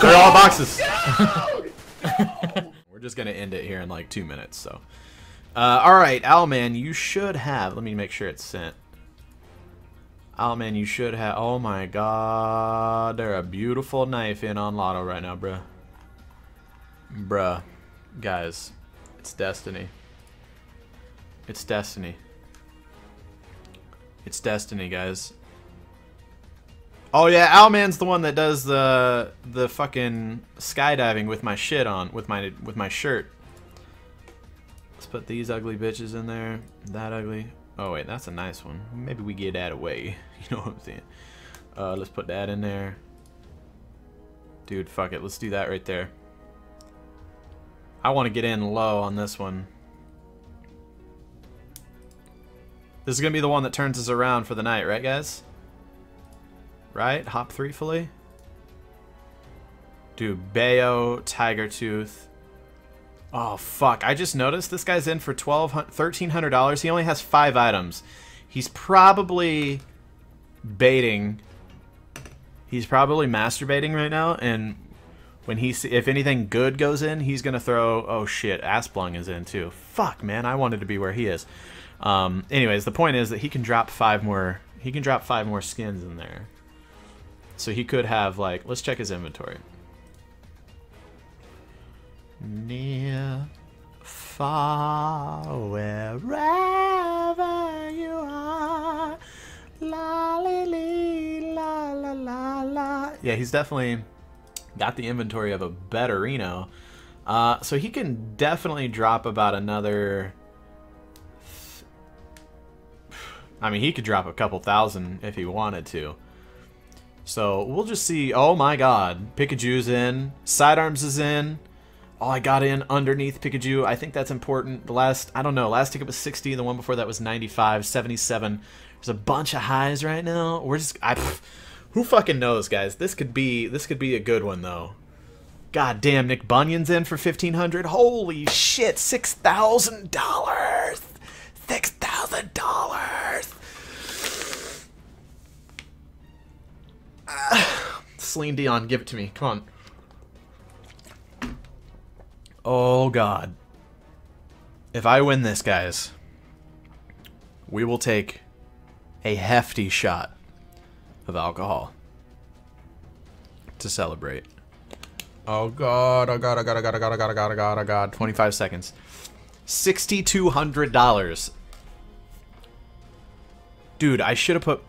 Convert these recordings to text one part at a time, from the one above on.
Fuck! They're all boxes. No! We're just gonna end it here in like 2 minutes. So, all right, Owlman, you should have. Let me make sure it's sent. Owlman, you should have. Oh my God, they're a beautiful knife in on Lotto right now, bruh. Bruh, guys, it's destiny. It's destiny. It's destiny, guys. Oh yeah, Owlman's the one that does the fucking skydiving with my shit on, with my shirt. Let's put these ugly bitches in there. That ugly. Oh wait, that's a nice one. Maybe we get that away. You know what I'm saying? Let's put that in there. Dude, fuck it. Let's do that right there. I want to get in low on this one. This is gonna be the one that turns us around for the night, right, guys? Right? Hop 3 fully? Dude, Bayo Tiger Tooth. Oh, fuck. I just noticed this guy's in for $1,300. He only has 5 items. He's probably baiting. He's probably masturbating right now, and when he if anything good goes in, he's gonna throw... Oh, shit. Asplung is in, too. Fuck, man. I wanted to be where he is. Anyways, the point is that he can drop 5 more... He can drop 5 more skins in there. So he could have, like, let's check his inventory. Near, far, wherever you are, la li, li, la la la la. Yeah, he's definitely got the inventory of a Betterino. So he can definitely drop about another... I mean, he could drop a couple thousand if he wanted to. So, we'll just see. Oh my god. Pikachu's in. Sidearms is in. Oh, I got in underneath Pikachu. I think that's important. The last, I don't know, last ticket was 60. The one before that was 95, 77. There's a bunch of highs right now. We're just, who fucking knows, guys? This could be a good one, though. God damn, Nick Bunyan's in for 1,500. Holy shit, $6,000. $6,000. Celine Dion, give it to me. Come on. Oh, God. If I win this, guys, we will take a hefty shot of alcohol to celebrate. Oh, God. Oh, God. Oh, God. Oh, God. Oh, God. Oh, God. Oh, God. Oh, God. Oh, God. 25 seconds. $6,200. Dude, I should have put...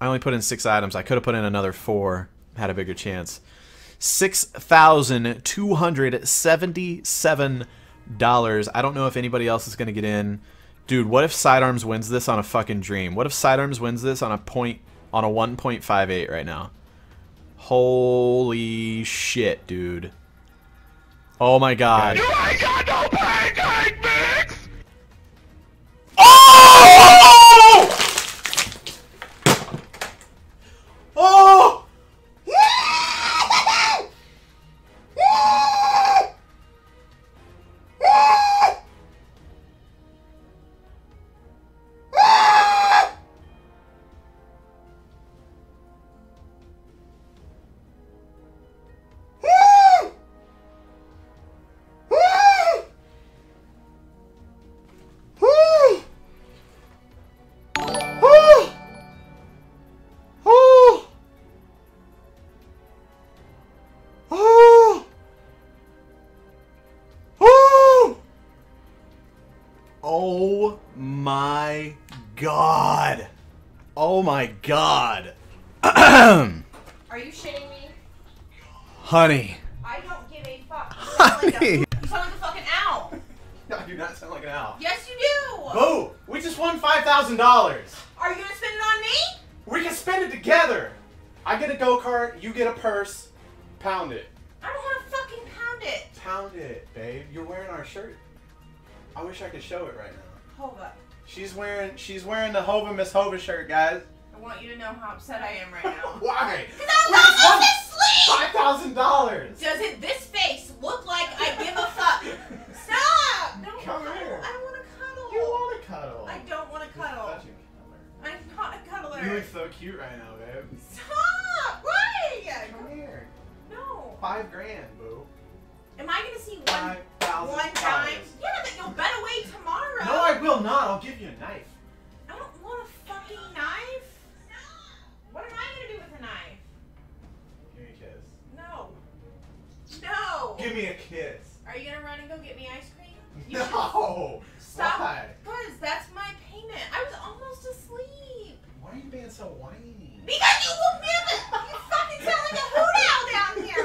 I only put in 6 items. I could have put in another 4. Had a bigger chance. $6,277. I don't know if anybody else is going to get in. Dude, what if Sidearms wins this on a fucking dream? What if Sidearms wins this on a 1.58 right now? Holy shit, dude. Oh my god. You ain't got no pancake mix! Oh! Oh! Oh my god. Oh my god. Are you shitting me? Honey. I don't give a fuck. Honey. You sound like a fucking owl. No, I do not sound like an owl. Yes, you do. Boo! We just won $5,000. Are you going to spend it on me? We can spend it together. I get a go-kart, you get a purse. Pound it. I don't want to fucking pound it. Pound it, babe. You're wearing our shirt. I wish I could show it right now. Hova. She's wearing the Hova Miss Hova shirt, guys. I want you to know how upset I am right now. Why? Because I love this sleeve! $5,000! Doesn't this face look like I give a fuck? Stop! No, come here. I don't want to cuddle. You want to cuddle. I don't want to cuddle. I'm not a cuddler. You look so cute right now, babe. Stop! Why? Come here. No. 5 grand, boo. Am I gonna see one dime? Yeah, that you'll bet away tomorrow. No, I will not. I'll give you a knife. I don't want a fucking knife. What am I gonna do with a knife? Give me a kiss. No. No. Give me a kiss. Are you gonna run and go get me ice cream? You no. Stop. Why? Because that's my payment. I was almost asleep. Why are you being so whiny? Because you woke me up. You fucking sound like a hoot owl down here.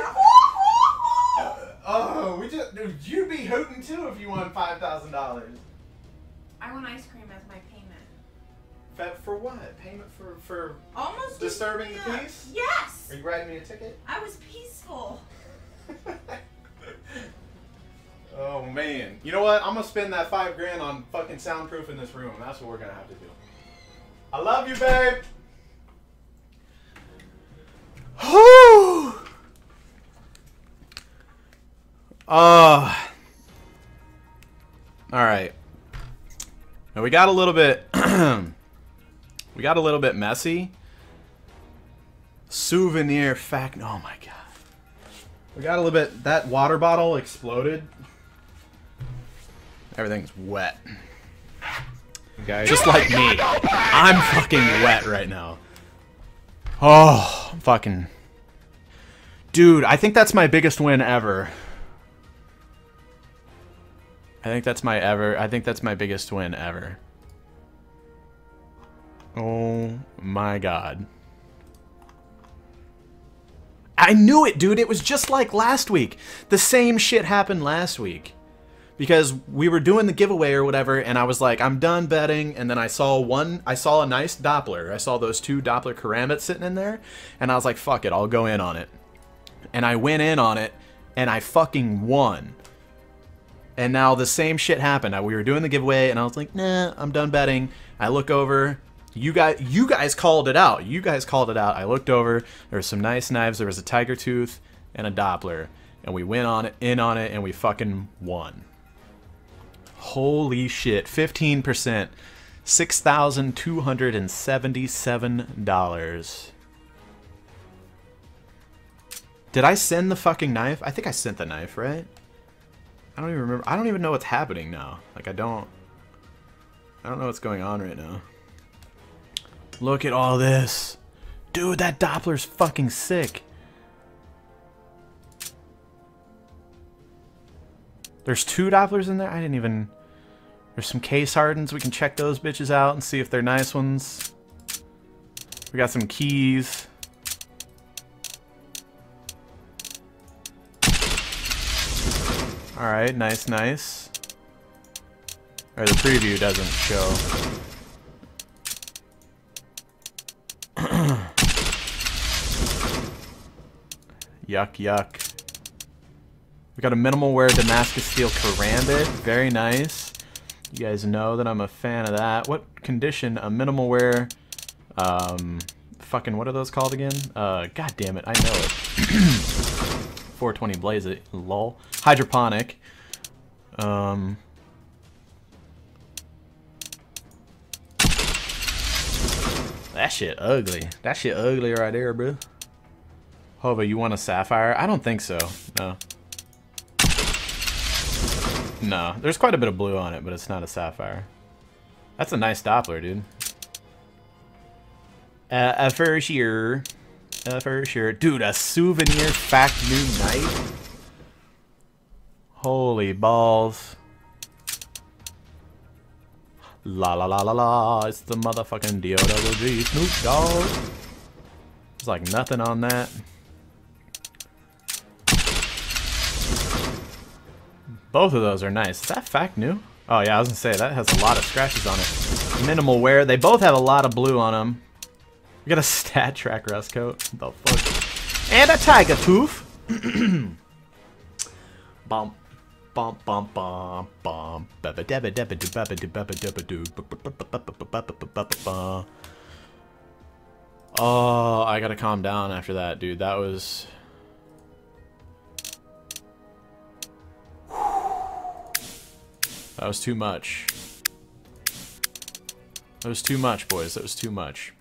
Oh, we just, dude, you'd be hooting too if you won $5,000. I want ice cream as my payment. For what? Payment for almost disturbing the peace? Yes. Are you writing me a ticket? I was peaceful. Oh man, you know what? I'm gonna spend that 5 grand on fucking soundproofing this room. That's what we're gonna have to do. I love you, babe. Whoo! All right. Now we got a little bit, we got a little bit messy. Souvenir fact. Oh my god. We got a little bit. That water bottle exploded. Everything's wet. Guys, just like me, I'm fucking wet right now. Oh, I'm fucking. Dude, I think that's my biggest win ever. I think that's my biggest win ever. Oh my god. I knew it, dude. It was just like last week. The same shit happened last week. Because we were doing the giveaway or whatever, and I was like, I'm done betting, and then I saw a nice Doppler. I saw those two Doppler Karambits sitting in there, and I was like, fuck it, I'll go in on it. And I went in on it, and I fucking won. And now the same shit happened. We were doing the giveaway, and I was like, nah, I'm done betting. I look over. You guys called it out. You guys called it out. I looked over. There were some nice knives. There was a Tiger Tooth and a Doppler. And we went on it, in on it, and we fucking won. Holy shit. 15%. $6,277. Did I send the fucking knife? I think I sent the knife, right? I don't even remember. I don't even know what's happening now. Like, I don't know what's going on right now. Look at all this. Dude, that Doppler's fucking sick. There's two Dopplers in there? I didn't even... There's some case hardens. We can check those bitches out and see if they're nice ones. We got some keys. Alright, nice, nice. Alright, the preview doesn't show. Yuck, yuck. We got a minimal wear Damascus Steel Karambit. Very nice. You guys know that I'm a fan of that. What condition? A minimal wear... fucking, what are those called again? God damn it, I know it. 420 blaze it. Lol. Hydroponic. That shit ugly. That shit ugly right there, bro. Hova, you want a sapphire? I don't think so. No. No. There's quite a bit of blue on it, but it's not a sapphire. That's a nice Doppler, dude. For sure. For sure. Dude, a souvenir fact new knife? Holy balls. La la la la la, it's the motherfucking D-O-double-G, Snoop Dogg. There's like nothing on that. Both of those are nice. Is that fact new? Oh yeah, I was gonna say, that has a lot of scratches on it. Minimal wear, they both have a lot of blue on them. We got a stat track rust coat. What the fuck? And a tiger tooth. Bump. Bum bum bum bum. Oh, I gotta calm down after that, dude. That was... That was too much. That was too much, boys. That was too much.